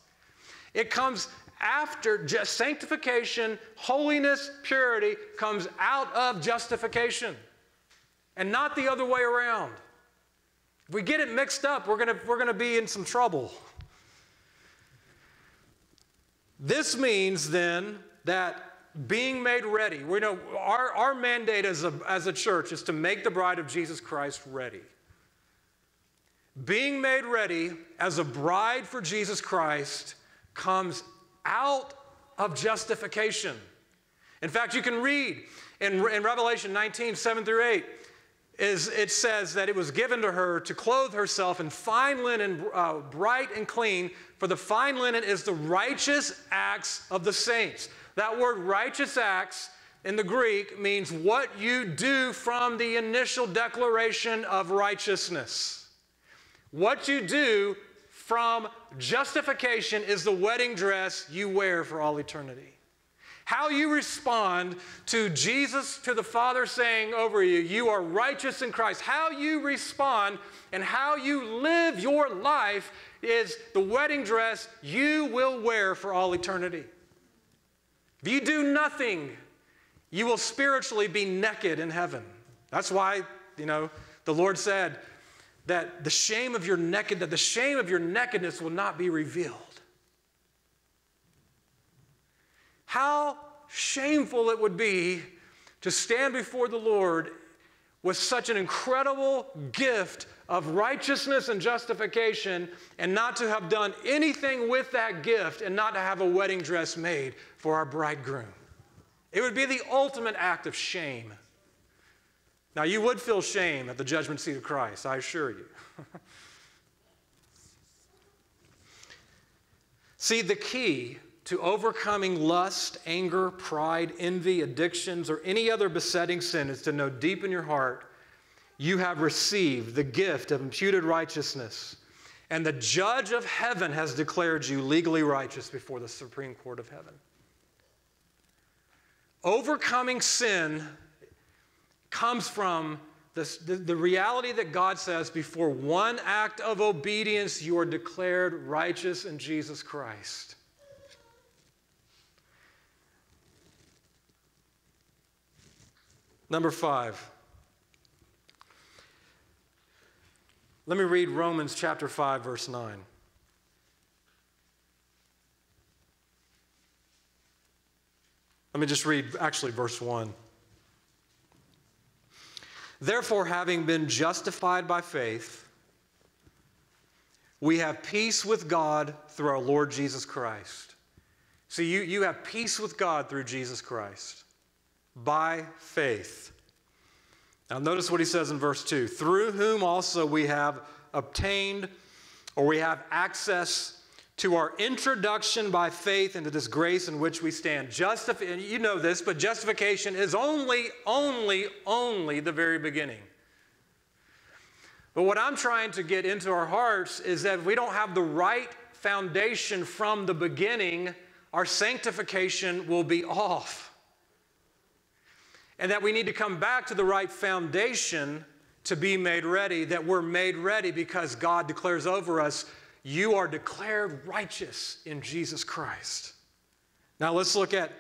It comes after just sanctification, holiness, purity comes out of justification, and not the other way around. If we get it mixed up, we're gonna be in some trouble. This means then that being made ready. We know our mandate as a church is to make the bride of Jesus Christ ready. Being made ready as a bride for Jesus Christ comes out of justification. In fact, you can read in Revelation 19:7-8, it says that it was given to her to clothe herself in fine linen, bright and clean, for the fine linen is the righteous acts of the saints. That word righteous acts in the Greek means what you do from the initial declaration of righteousness. What you do from justification is the wedding dress you wear for all eternity. How you respond to Jesus, to the Father saying over you, you are righteous in Christ. How you respond and how you live your life is the wedding dress you will wear for all eternity. If you do nothing, you will spiritually be naked in heaven. That's why, you know, the Lord said that the shame of your nakedness will not be revealed. How shameful it would be to stand before the Lord with such an incredible gift of righteousness and justification, and not to have done anything with that gift, and not to have a wedding dress made for our bridegroom. It would be the ultimate act of shame. Now, you would feel shame at the judgment seat of Christ, I assure you. See, the key to overcoming lust, anger, pride, envy, addictions, or any other besetting sin is to know deep in your heart you have received the gift of imputed righteousness, and the judge of heaven has declared you legally righteous before the Supreme Court of heaven. Overcoming sin comes from the reality that God says before one act of obedience, you are declared righteous in Jesus Christ. Number 5. Let me read Romans chapter 5, verse 9. Let me just read, actually, verse 1. Therefore, having been justified by faith, we have peace with God through our Lord Jesus Christ. So you have peace with God through Jesus Christ. By faith. Now notice what he says in verse 2. Through whom also we have obtained, or we have access to our introduction by faith into this grace in which we stand. You know this, but justification is only the very beginning. But what I'm trying to get into our hearts is that if we don't have the right foundation from the beginning, our sanctification will be off. And that we need to come back to the right foundation to be made ready, that we're made ready because God declares over us, you are declared righteous in Jesus Christ. Now let's look at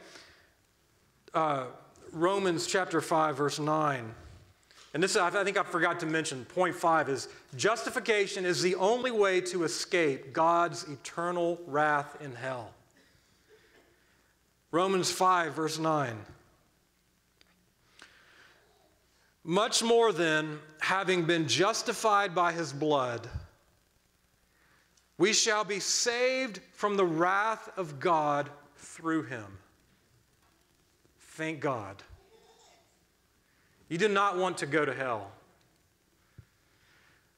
Romans chapter 5, verse 9. And this, I think I forgot to mention, point 5 is justification is the only way to escape God's eternal wrath in hell. Romans 5, verse 9. Much more then, having been justified by his blood, we shall be saved from the wrath of God through him. Thank God. You did not want to go to hell.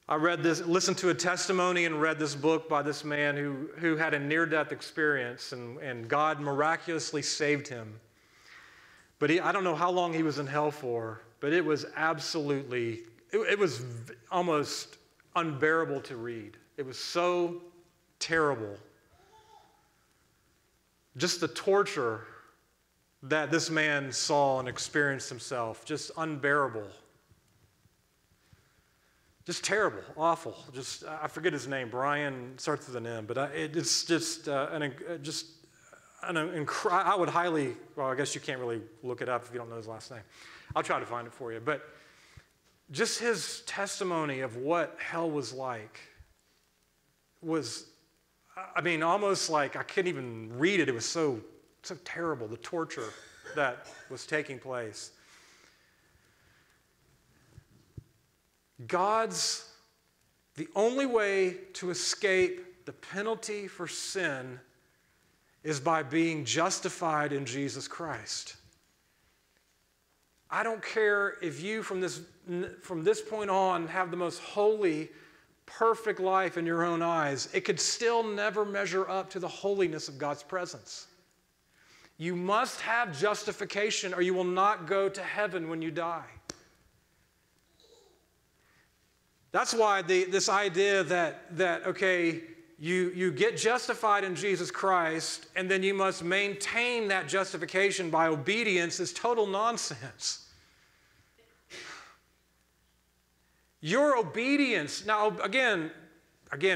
I read this, listened to a testimony and read this book by this man who had a near-death experience, and God miraculously saved him. But I don't know how long he was in hell for, but it was absolutely, it was almost unbearable to read. It was so terrible. Just the torture that this man saw and experienced himself, just unbearable. Just terrible, awful. Just, I forget his name, Brian, starts with an M, but it's just I would highly, well, I guess you can't really look it up if you don't know his last name. I'll try to find it for you, but just his testimony of what hell was like was, I mean, almost like I couldn't even read it. It was so terrible, the torture that was taking place. God's, the only way to escape the penalty for sin is by being justified in Jesus Christ. I don't care if you from this point on have the most holy, perfect life in your own eyes, it could still never measure up to the holiness of God's presence. You must have justification or you will not go to heaven when you die. That's why this idea that okay, you get justified in Jesus Christ and then you must maintain that justification by obedience is total nonsense. Your obedience, now again,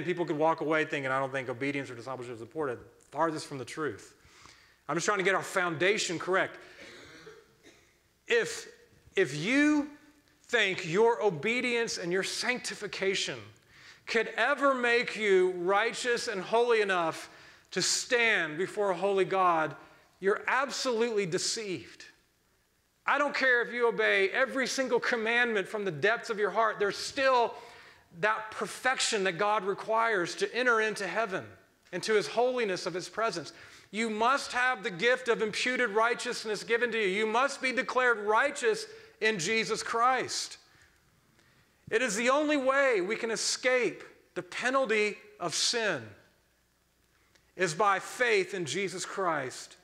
people could walk away thinking, I don't think obedience or discipleship is important. Farthest from the truth. I'm just trying to get our foundation correct. If you think your obedience and your sanctification could ever make you righteous and holy enough to stand before a holy God, you're absolutely deceived. I don't care if you obey every single commandment from the depths of your heart, there's still that perfection that God requires to enter into heaven, into his holiness of his presence. You must have the gift of imputed righteousness given to you. You must be declared righteous in Jesus Christ. It is the only way we can escape the penalty of sin is by faith in Jesus Christ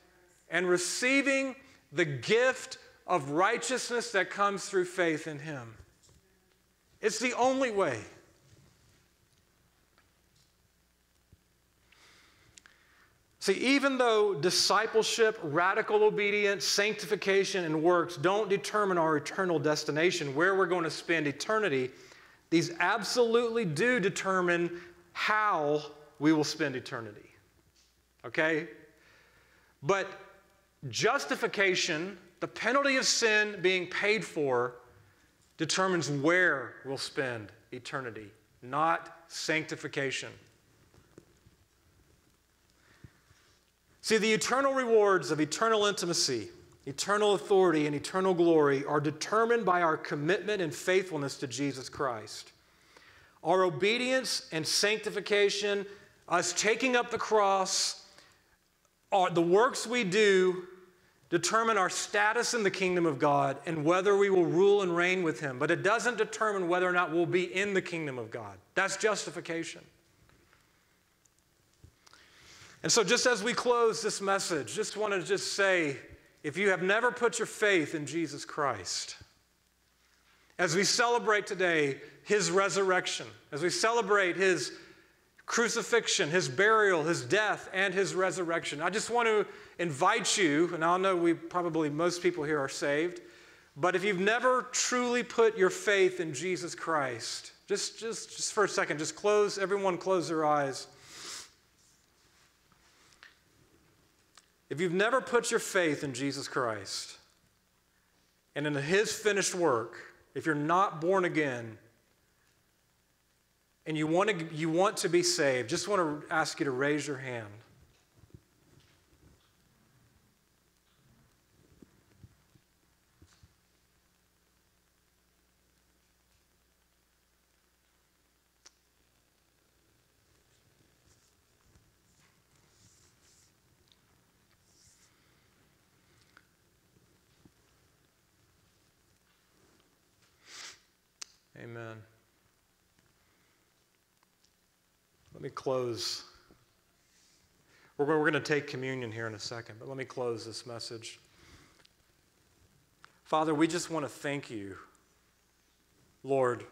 and receiving the gift of righteousness that comes through faith in him. It's the only way. See, even though discipleship, radical obedience, sanctification, and works don't determine our eternal destination, where we're going to spend eternity, these absolutely do determine how we will spend eternity. Okay? But justification, the penalty of sin being paid for, determines where we'll spend eternity, not sanctification. See, the eternal rewards of eternal intimacy, eternal authority, and eternal glory are determined by our commitment and faithfulness to Jesus Christ. Our obedience and sanctification, us taking up the cross, the works we do determine our status in the kingdom of God and whether we will rule and reign with him. But it doesn't determine whether or not we'll be in the kingdom of God. That's justification. And so just as we close this message, just want to just say, if you have never put your faith in Jesus Christ, as we celebrate today his resurrection, as we celebrate his crucifixion, his burial, his death, and his resurrection, I just want to invite you, and I know most people here are saved, but if you've never truly put your faith in Jesus Christ, Just for a second, just close, everyone close their eyes. If you've never put your faith in Jesus Christ and in his finished work, if you're not born again and you want to be saved, just want to ask you to raise your hand. Amen. Let me close. We're going to take communion here in a second, but let me close this message. Father, we just want to thank you, Lord,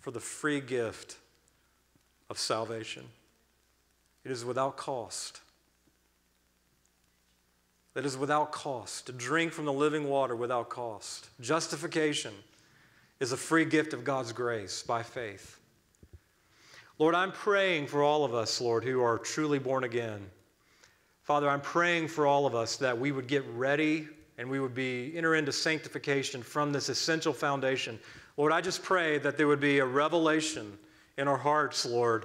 for the free gift of salvation. It is without cost. It is without cost. To drink from the living water without cost. Justification is a free gift of God's grace by faith. Lord, I'm praying for all of us, Lord, who are truly born again. Father, I'm praying for all of us that we would get ready and we would enter into sanctification from this essential foundation. Lord, I just pray that there would be a revelation in our hearts, Lord,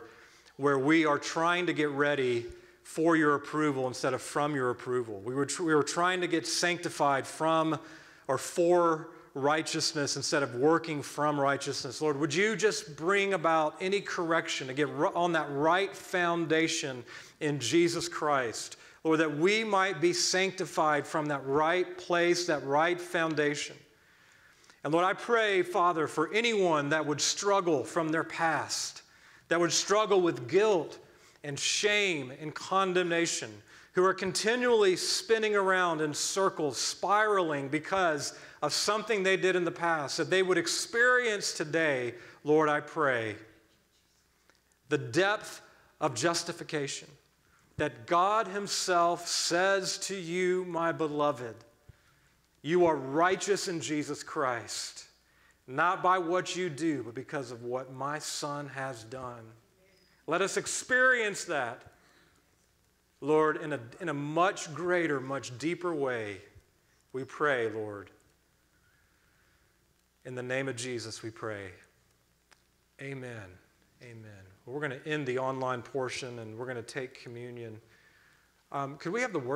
where we are trying to get ready for your approval instead of from your approval. We were trying to get sanctified from or for righteousness instead of working from righteousness. Lord, would you just bring about any correction to get on that right foundation in Jesus Christ, Lord, that we might be sanctified from that right place, that right foundation. And Lord, I pray, Father, for anyone that would struggle from their past, that would struggle with guilt and shame and condemnation, who are continually spinning around in circles, spiraling because of something they did in the past, that they would experience today, Lord, I pray, the depth of justification that God himself says to you, my beloved, you are righteous in Jesus Christ, not by what you do, but because of what my Son has done. Let us experience that, Lord, in a much greater, much deeper way, we pray, Lord. In the name of Jesus, we pray. Amen. Amen. Well, we're going to end the online portion, and we're going to take communion. Could we have the worship?